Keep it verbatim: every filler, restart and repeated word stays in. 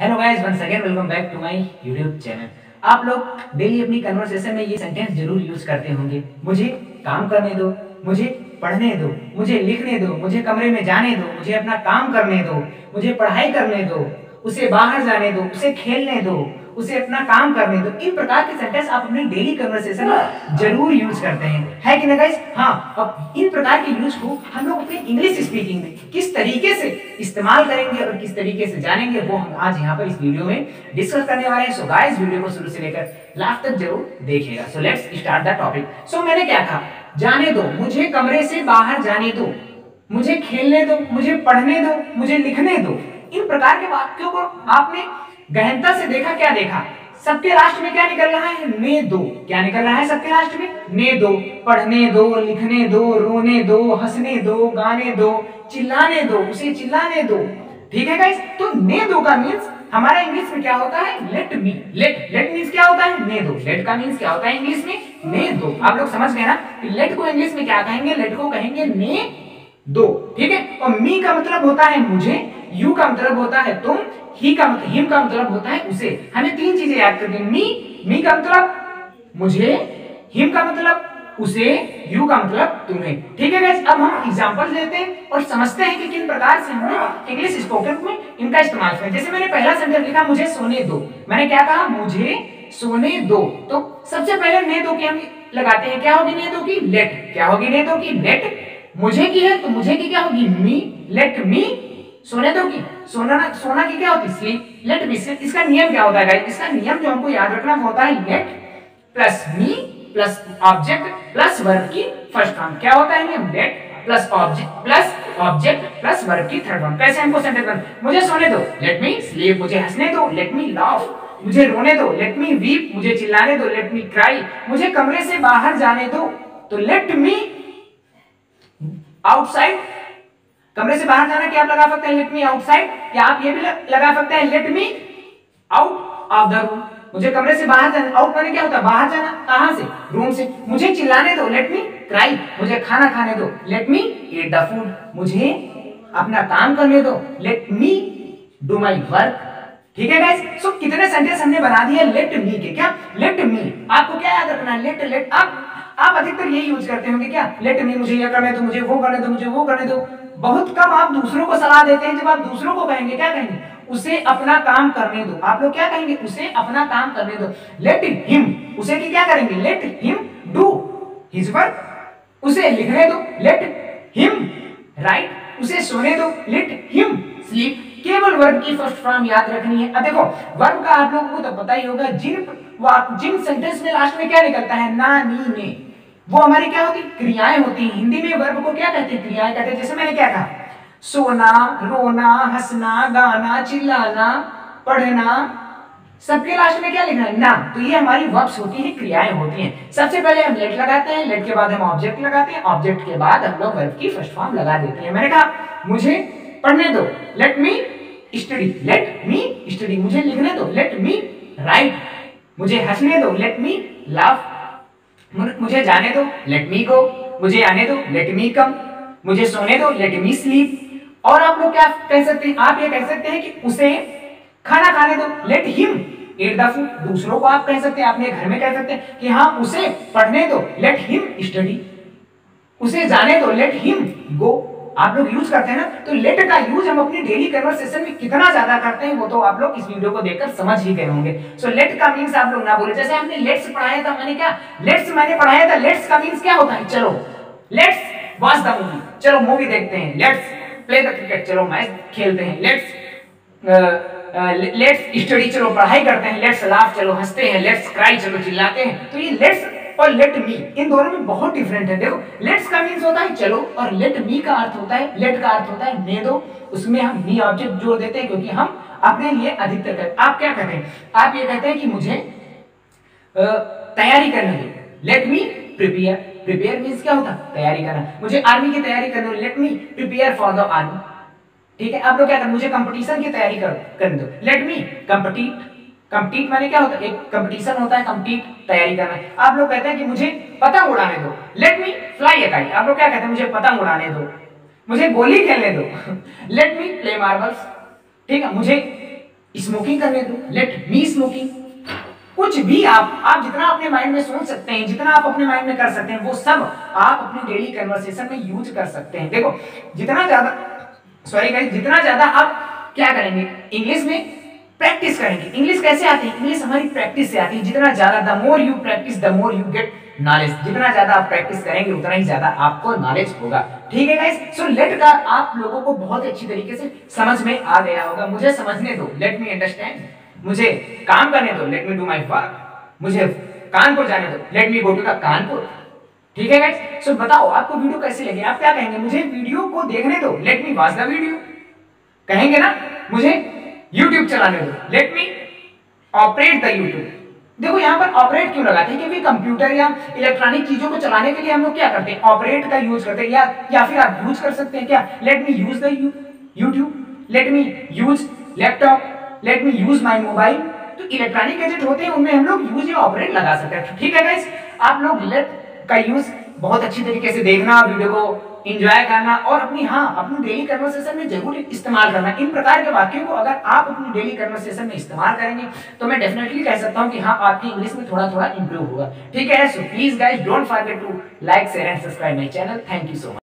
Hello guys, once again welcome back to my YouTube channel. आप लोग daily अपनी conversation में ये सेंटेंस जरूर यूज करते होंगे, मुझे काम करने दो, मुझे पढ़ने दो, मुझे लिखने दो, मुझे कमरे में जाने दो, मुझे अपना काम करने दो, मुझे पढ़ाई करने दो, उसे बाहर जाने दो, उसे खेलने दो, उसे अपना काम करने दो। इन प्रकार के सेंटेंस आप अपने डेली कन्वर्सेशन में जरूर यूज करते हैं, है कि ना गाइस। हाँ, अब इन प्रकार के यूज को हम लोग अपने इंग्लिश स्पीकिंग में किस तरीके से इस्तेमाल करेंगे और किस तरीके से जानेंगे, वो हम आज यहाँ पर इस वीडियो में डिस्कस करने वाले हैं। सो गाइस, वीडियो को शुरू से लेकर लास्ट तक जरूर देखिएगा। So let's start the topic. So मैंने क्या कहा, जाने दो, मुझे कमरे से बाहर जाने दो, मुझे खेलने दो, मुझे पढ़ने दो, मुझे लिखने दो। इन प्रकार के वाक्यों को आपने गहनता से देखा, क्या देखा, सबके लास्ट में क्या निकल रहा है, ने दो। क्या निकल रहा है सबके लास्ट में, ने दो। पढ़ने दो, लिखने दो, रोने दो, हंसने दो, गाने दो, चिल्लाने दो, उसे चिल्लाने दो। ठीक है गाइस, तो ने दो का मीन्स हमारा इंग्लिश में क्या होता है, let me. Let let means क्या होता है, ने दो। लेट का मीन्स क्या होता है इंग्लिश में, ने दो। आप लोग समझ गए ना कि लेट को इंग्लिश में क्या कहेंगे, लेट को कहेंगे ने दो। ठीक है, और मी का मतलब होता है मुझे, यू का मतलब होता है तुम, ही का मतलब, हिम का मतलब होता है उसे। हमें तीन चीजें याद करनी, मी मी का मतलब मुझे, हिम का मतलब उसे, यू का मतलब तुम्हें। ठीक है गाइस, अब हम एग्जांपल लेते हैं और समझते हैं कि किन प्रकार से हमने इंग्लिश स्पोकन में इनका इस्तेमाल किया। जैसे मैंने पहला सेंटेंस लिखा, मुझे सोने दो। मैंने क्या कहा, मुझे सोने दो। तो सबसे पहले ने दो की हम लगाते हैं, क्या होगी ने दो की, लेट। क्या होगी ने दो की, लेट। मुझे की है तो मुझे की क्या होगी, मी। लेट मी सोने दो की, सोना सोना की क्या होती, स्लीप। Let me sleep. इसका नियम क्या होता है गाइस, इसका नियम जो हमको याद रखना होता है, let plus me plus object plus verb की फर्स्ट फॉर्म। क्या होता है नियम, let plus object plus object plus verb की थर्ड फॉर्म। कैसे हमको सेंटेंस बन, मुझे सोने दो, लेट मी स्लीप। मुझे हंसने दो, लेट मी लाफ। मुझे रोने दो, लेट मी वीप। मुझे चिल्लाने दो, लेट मी क्राई। मुझे कमरे से बाहर जाने दो, तो लेट मी आउटसाइड। कमरे से बाहर जाना क्या आप लगा सकते हैं, लेट मी आउटसाइड। या आप ये भी लगा सकते हैं, let me out of the room. मुझे कमरे से बाहर जाना, आउट माने क्या होता है, बाहर जाना, कहां से, रूम से। मुझे चिल्लाने दो, लेट मी क्राई। मुझे खाना खाने दो, let me eat the food. मुझे अपना काम करने दो, let me do my work. ठीक है गाइस, सो कितने सेंटेंस हमने बना दिए लेट मी के। क्या लेट मी, आपको क्या याद रखना है, लेट लेट आप आप अधिकतर यही यूज करते होंगे। क्या लेट मी, मुझे यह करने दो, मुझे वो करने दो, मुझे वो करने दो। बहुत कम आप दूसरों को सलाह देते हैं। जब आप दूसरों को कहेंगे, क्या कहेंगे, उसे अपना काम करने दो। आप लोग क्या कहेंगे, उसे अपना काम करने दो, लेट हिम। उसे की क्या करेंगे, let him do his work. उसे लिखने दो, लेट हिम राइट। उसे सोने दो, लेट हिम स्लीप। केवल वर्ब की फर्स्ट फॉर्म याद रखनी है। अब देखो, वर्ब का आप लोगों को तो पता ही होगा, जिन जिन सेंटेंस में लास्ट में क्या निकलता है, ना नी ने, वो हमारी क्या होती, क्रियाएं होती हैं। हिंदी में वर्ब को क्या कहते हैं, क्रियाएं कहते हैं। जैसे मैंने क्या कहा, सोना, रोना, हंसना, गाना, चिल्लाना, पढ़ना, सबके लास्ट में क्या लिखना है, ना। तो ये हमारी वर्ब्स होती हैं, क्रियाएं होती हैं। सबसे पहले हम लेट लगाते हैं, लेट के बाद हम ऑब्जेक्ट लगाते हैं, ऑब्जेक्ट के बाद हम लोग वर्ब की फर्स्ट फॉर्म लगा देते हैं। मैंने कहा, मुझे पढ़ने दो, let me study. Let me study. मुझे लिखने दो, लेट मी राइट। मुझे हंसने दो, लेट मी लाफ। मुझे जाने दो, लेट मी गो। मुझे आने दो, लेट मी कम। मुझे सोने दो, लेट मी स्लीप। और आप लोग क्या कह सकते हैं, आप ये कह सकते हैं कि उसे खाना खाने दो, let him eat the food. दूसरों को आप कह सकते हैं, अपने घर में कह सकते हैं कि हाँ, उसे पढ़ने दो, लेट हिम स्टडी। उसे जाने दो, लेट हिम गो। आप लोग यूज करते हैं ना, तो लेट का यूज हम अपनी डेली कन्वर्सेशन में कितना ज्यादा करते हैं, वो तो आप लोग इस वीडियो को देखकर समझ ही गए होंगे। सो so, लेट का मीन्स आप लोग ना बोले। जैसे हमने लेट्स पढ़ाया था, मैंने क्या, लेट्स मैंने पढ़ाया था। लेट्स का मीन्स क्या होता है, चलो लेट्स वॉच द मूवी, चलो मूवी देखते हैं। लेट्स प्ले द क्रिकेट, चलो मैच खेलते हैं। लेट्स लेट्स स्टडी, चलो पढ़ाई करते हैं। लेट्स लाफ, चलो हंसते हैं। लेट्स क्राई, चलो चिल्लाते हैं। तो ये लेट्स और लेट मी, इन दोनों में बहुत डिफरेंट है। देखो, लेट्स का मीन्स होता है चलो, और लेट मी का अर्थ होता है, लेट का अर्थ होता है ने दो। उसमें हम मी ऑब्जेक्ट जोड़ देते हैं, क्योंकि हम अपने लिए अधिकतर करते। आप क्या कहते हैं, आप ये कहते हैं कि मुझे तैयारी करने दो, let me prepare. Prepare means क्या होता है, तैयारी करना। मुझे आर्मी की तैयारी करने दो, let me prepare for the army. ठीक है, आप लोग क्या करें, मुझे कंपटीशन की तैयारी करने दो, लेट मी कंपटीट। कंपटीट माने क्या होता है, एक कंपटीशन होता है, कंपटीट तैयारी करना। आप लोग कहते हैं कि मुझे पतंग उड़ाने दो, let me fly a kite. आप लोग क्या कहते हैं, मुझे पतंग उड़ाने दो, मुझे गोली खेलने दो, लेट मी प्ले मार्बल्स। ठीक है, मुझे स्मोकिंग करने दो, लेट मी स्मोकिंग। कुछ भी आप आप जितना अपने माइंड में सोच सकते हैं, जितना आप अपने माइंड में कर सकते हैं, वो सब आप अपने डेली कन्वर्सेशन में यूज कर सकते हैं। देखो जितना ज्यादा सॉरी गाइस जितना ज्यादा आप क्या करेंगे, इंग्लिश में प्रैक्टिस करेंगे। इंग्लिश कैसे आती है? इंग्लिश हमारी प्रैक्टिस से आती है। जितना ज्यादा, the more you practise the more you get knowledge. जितना ज्यादा आप प्रैक्टिस करेंगे उतना ही ज्यादा आपको नॉलेज होगा। ठीक है गाइस, सो लेट का आप लोगों को बहुत अच्छी तरीके से समझ में आ गया होगा। मुझे समझने दो, लेट मी अंडरस्टैंड। मुझे काम करने दो, let me do my work. मुझे कानपुर जाने दो, let me go to the Kanpur. ठीक है गाइस, सो बताओ आपको वीडियो कैसी लगी? आप क्या कहेंगे? मुझे वीडियो को देखने दो, let me watch the video. कहेंगे ना? मुझे यूट्यूब चलाने दो, let me operate the YouTube. देखो यहाँ पर ऑपरेट क्यों लगाते हैं? क्योंकि कंप्यूटर या इलेक्ट्रॉनिक चीजों को चलाने के लिए हम लोग क्या करते हैं? ऑपरेट का यूज करते हैं। या या फिर आप यूज कर सकते हैं क्या? Let me use the YouTube, let me use laptop, let me use my mobile. तो इलेक्ट्रॉनिक गैजेट होते हैं, उनमें हम लोग यूज या ऑपरेट लगा सकते हैं। ठीक है गाइस, आप लोग लेट का यूज बहुत अच्छी तरीके से देखना, वीडियो को एंजॉय करना और अपनी हाँ अपनी डेली कन्वर्सेशन में जरूर इस्तेमाल करना। इन प्रकार के वाक्यों को अगर आप अपनी डेली कन्वर्सेशन में इस्तेमाल करेंगे तो मैं डेफिनेटली कह सकता हूं कि हाँ आपकी इंग्लिश में थोड़ा थोड़ा इंप्रूव होगा। ठीक है, so please guys don't forget to like share and subscribe my channel. Thank you so much.